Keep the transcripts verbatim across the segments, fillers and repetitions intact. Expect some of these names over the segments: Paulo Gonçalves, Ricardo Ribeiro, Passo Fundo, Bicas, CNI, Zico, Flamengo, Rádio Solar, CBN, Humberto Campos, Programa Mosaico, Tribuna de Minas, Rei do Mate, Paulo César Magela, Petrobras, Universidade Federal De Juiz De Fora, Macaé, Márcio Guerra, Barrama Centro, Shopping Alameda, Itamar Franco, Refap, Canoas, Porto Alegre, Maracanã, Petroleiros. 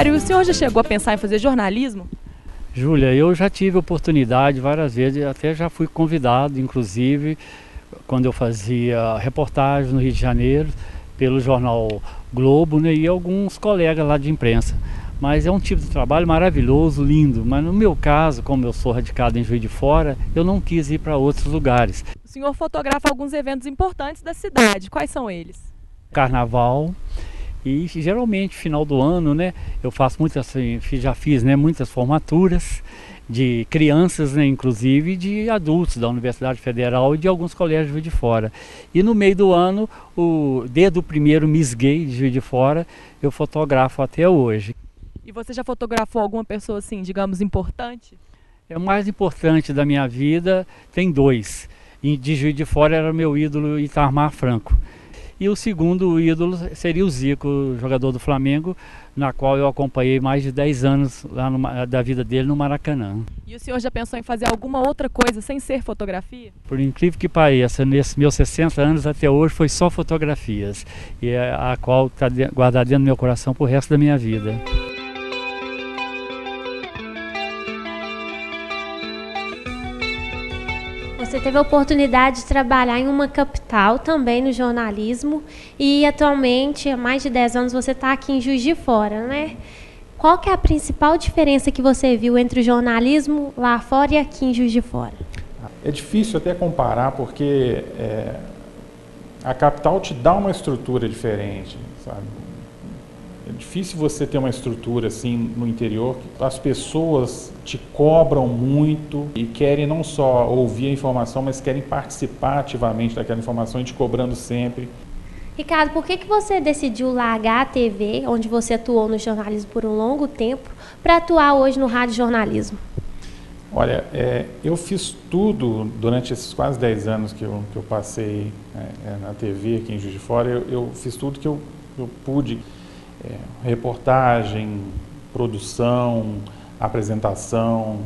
Mário, o senhor já chegou a pensar em fazer jornalismo? Júlia, eu já tive oportunidade várias vezes, até já fui convidado, inclusive, quando eu fazia reportagem no Rio de Janeiro, pelo jornal Globo, né, e alguns colegas lá de imprensa. Mas é um tipo de trabalho maravilhoso, lindo, mas no meu caso, como eu sou radicado em Juiz de Fora, eu não quis ir para outros lugares. O senhor fotografa alguns eventos importantes da cidade, quais são eles? Carnaval e geralmente final do ano, né, eu faço muitas, já fiz, né, muitas formaturas de crianças, né, inclusive de adultos da Universidade Federal e de alguns colégios de Juiz de Fora. E no meio do ano, o, desde o primeiro Miss Gay de Juiz de Fora, eu fotografo até hoje. E você já fotografou alguma pessoa, assim, digamos, importante? É o mais importante da minha vida, tem dois. De Juiz de Fora era meu ídolo Itamar Franco. E o segundo ídolo seria o Zico, jogador do Flamengo, na qual eu acompanhei mais de dez anos lá no, da vida dele no Maracanã. E o senhor já pensou em fazer alguma outra coisa sem ser fotografia? Por incrível que pareça, nesses meus sessenta anos até hoje foi só fotografias, e é a qual está guardada dentro do meu coração para o resto da minha vida. Você teve a oportunidade de trabalhar em uma capital também no jornalismo e atualmente, há mais de dez anos, você está aqui em Juiz de Fora, né? Qual que é a principal diferença que você viu entre o jornalismo lá fora e aqui em Juiz de Fora? É difícil até comparar porque é, a capital te dá uma estrutura diferente, sabe? É difícil você ter uma estrutura assim no interior, as pessoas te cobram muito e querem não só ouvir a informação, mas querem participar ativamente daquela informação e te cobrando sempre. Ricardo, por que que você decidiu largar a T V, onde você atuou no jornalismo por um longo tempo, para atuar hoje no rádio jornalismo? Olha, é, eu fiz tudo durante esses quase dez anos que eu, que eu passei é, na T V aqui em Juiz de Fora, eu, eu fiz tudo que eu, eu pude. É, reportagem, produção, apresentação,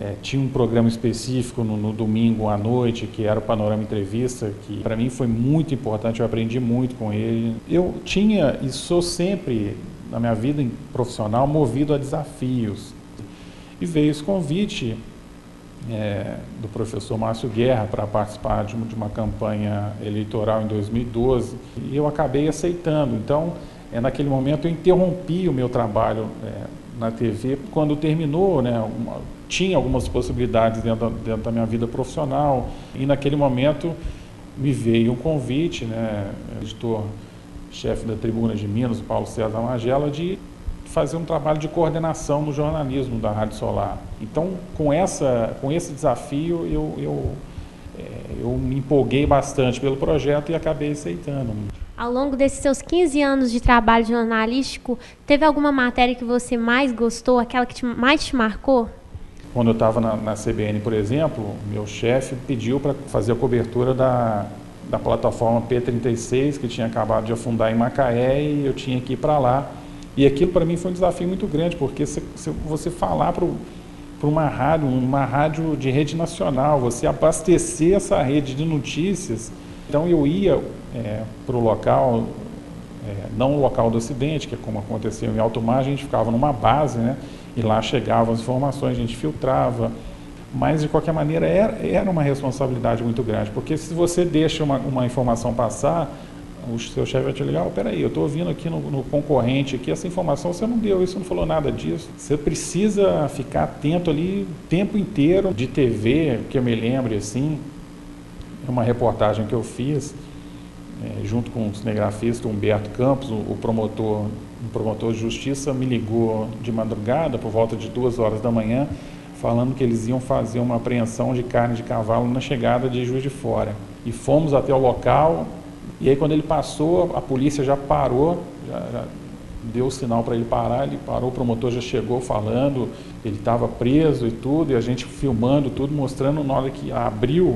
é, tinha um programa específico no, no domingo à noite, que era o Panorama Entrevista, que para mim foi muito importante, eu aprendi muito com ele. Eu tinha e sou sempre, na minha vida profissional, movido a desafios. E veio esse convite é, do professor Márcio Guerra para participar de, de uma campanha eleitoral em dois mil e doze, e eu acabei aceitando. Então, É, naquele momento eu interrompi o meu trabalho é, na T V, quando terminou, né, uma, tinha algumas possibilidades dentro da, dentro da minha vida profissional, e naquele momento me veio um convite, né, editor-chefe da Tribuna de Minas, o Paulo César Magela, de fazer um trabalho de coordenação no jornalismo da Rádio Solar. Então, com, essa, com esse desafio, eu, eu, é, eu me empolguei bastante pelo projeto e acabei aceitando. Ao longo desses seus quinze anos de trabalho jornalístico, teve alguma matéria que você mais gostou, aquela que te, mais te marcou? Quando eu estava na, na C B N, por exemplo, meu chefe pediu para fazer a cobertura da, da plataforma P trinta e seis, que tinha acabado de afundar em Macaé, e eu tinha que ir para lá. E aquilo para mim foi um desafio muito grande, porque se, se você falar para uma rádio, uma rádio de rede nacional, você abastecer essa rede de notícias. Então eu ia é, para o local, é, não o local do acidente, que é como aconteceu em alto mar, a gente ficava numa base, né, e lá chegavam as informações, a gente filtrava, mas de qualquer maneira era, era uma responsabilidade muito grande, porque se você deixa uma, uma informação passar, o seu chefe vai te ligar, oh, peraí, eu estou ouvindo aqui no, no concorrente, aqui, essa informação você não deu, isso não falou nada disso. Você precisa ficar atento ali o tempo inteiro. De T V, que eu me lembre assim, uma reportagem que eu fiz, é, junto com o cinegrafista Humberto Campos, o, o promotor, um promotor de justiça, me ligou de madrugada, por volta de duas horas da manhã, falando que eles iam fazer uma apreensão de carne de cavalo na chegada de Juiz de Fora. E fomos até o local, e aí quando ele passou, a polícia já parou, já, já deu o sinal para ele parar, ele parou, o promotor já chegou falando, ele estava preso e tudo, e a gente filmando tudo, mostrando na hora que abriu,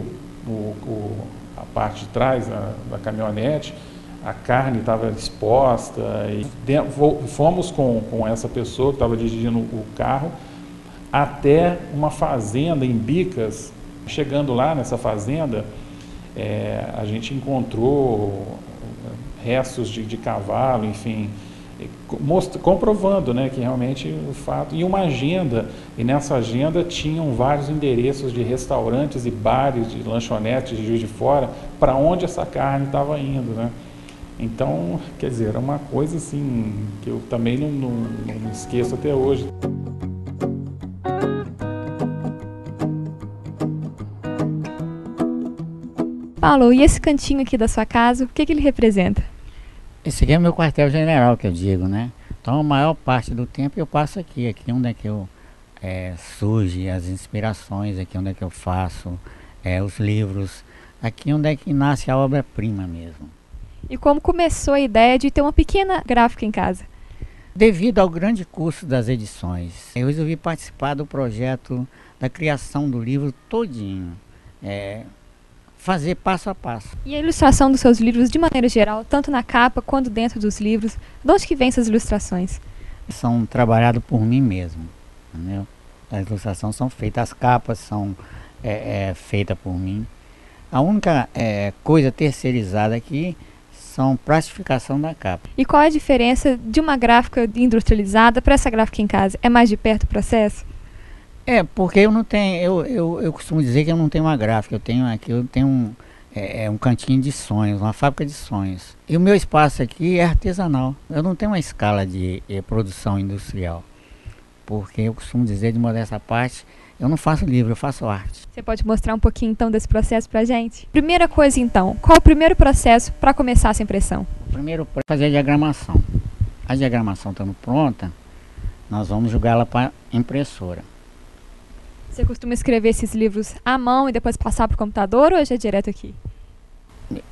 O, o, a parte de trás a, da caminhonete, a carne estava exposta, e de, fomos com, com essa pessoa que estava dirigindo o carro até uma fazenda em Bicas. Chegando lá nessa fazenda, é, a gente encontrou restos de, de cavalo, enfim, comprovando, né, que realmente o fato, e uma agenda, e nessa agenda tinham vários endereços de restaurantes e bares, de lanchonetes de Juiz de Fora, para onde essa carne estava indo, né? Então, quer dizer, era uma coisa assim que eu também não, não, não esqueço até hoje. Paulo, e esse cantinho aqui da sua casa, o que, que ele representa? Esse aqui é meu quartel-general, que eu digo, né? Então, a maior parte do tempo eu passo aqui, aqui onde é que eu é, surge as inspirações, aqui onde é que eu faço é, os livros, aqui onde é que nasce a obra-prima mesmo. E como começou a ideia de ter uma pequena gráfica em casa? Devido ao grande custo das edições, eu resolvi participar do projeto da criação do livro todinho, é, fazer passo a passo. E a ilustração dos seus livros, de maneira geral, tanto na capa quanto dentro dos livros, de onde que vem essas ilustrações? São trabalhadas por mim mesmo, entendeu? As ilustrações são feitas, as capas são é, é, feitas por mim. A única é, coisa terceirizada aqui são plastificação da capa. E qual é a diferença de uma gráfica industrializada para essa gráfica em casa? É mais de perto o processo? É, porque eu não tenho, eu, eu, eu costumo dizer que eu não tenho uma gráfica, eu tenho aqui, eu tenho um, é, um cantinho de sonhos, uma fábrica de sonhos. E o meu espaço aqui é artesanal, eu não tenho uma escala de eh, produção industrial, porque eu costumo dizer, de modéstia à parte, eu não faço livro, eu faço arte. Você pode mostrar um pouquinho então desse processo pra gente? Primeira coisa então, qual o primeiro processo para começar essa impressão? O primeiro é fazer a diagramação. A diagramação estando pronta, nós vamos jogá-la para impressora. Você costuma escrever esses livros à mão e depois passar para o computador, ou já é direto aqui?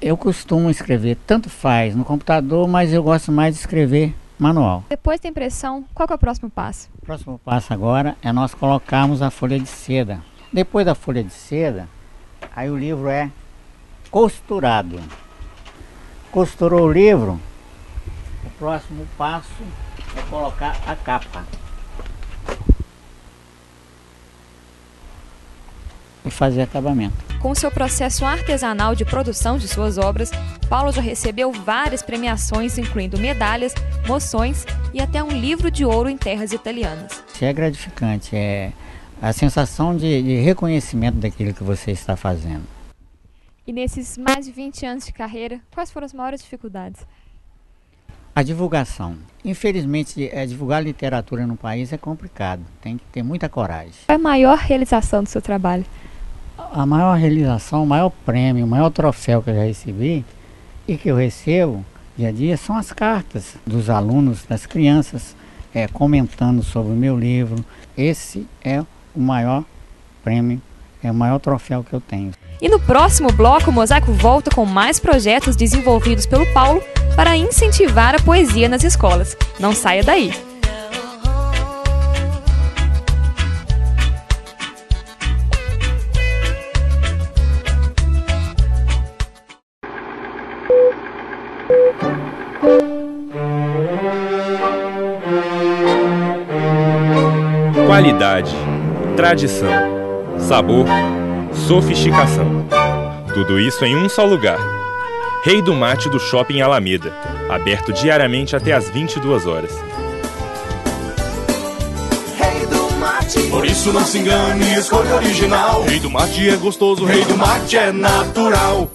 Eu costumo escrever, tanto faz, no computador, mas eu gosto mais de escrever manual. Depois da impressão, qual que é o próximo passo? O próximo passo agora é nós colocarmos a folha de seda. Depois da folha de seda, aí o livro é costurado. Costurou o livro, o próximo passo é colocar a capa. E fazer acabamento. Com seu processo artesanal de produção de suas obras, Paulo já recebeu várias premiações, incluindo medalhas, moções e até um livro de ouro em terras italianas. É gratificante, é a sensação de, de reconhecimento daquilo que você está fazendo. E nesses mais de vinte anos de carreira, quais foram as maiores dificuldades? A divulgação. Infelizmente, é, divulgar literatura no país é complicado, tem que ter muita coragem. Qual é a maior realização do seu trabalho? A maior realização, o maior prêmio, o maior troféu que eu já recebi e que eu recebo dia a dia são as cartas dos alunos, das crianças, é, comentando sobre o meu livro. Esse é o maior prêmio, é o maior troféu que eu tenho. E no próximo bloco, o Mosaico volta com mais projetos desenvolvidos pelo Paulo para incentivar a poesia nas escolas. Não saia daí! Qualidade, tradição, sabor, sofisticação. Tudo isso em um só lugar. Rei do Mate do Shopping Alameda, aberto diariamente até às vinte e duas horas. Rei do Mate, por isso não se engane, escolha original. Rei do Mate é gostoso, Rei do Mate é natural.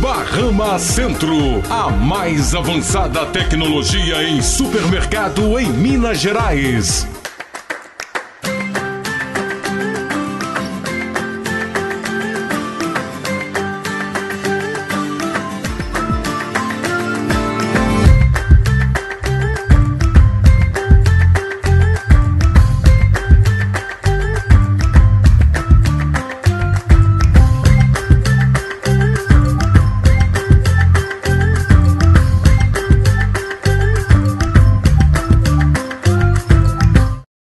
Barrama Centro, a mais avançada tecnologia em supermercado em Minas Gerais.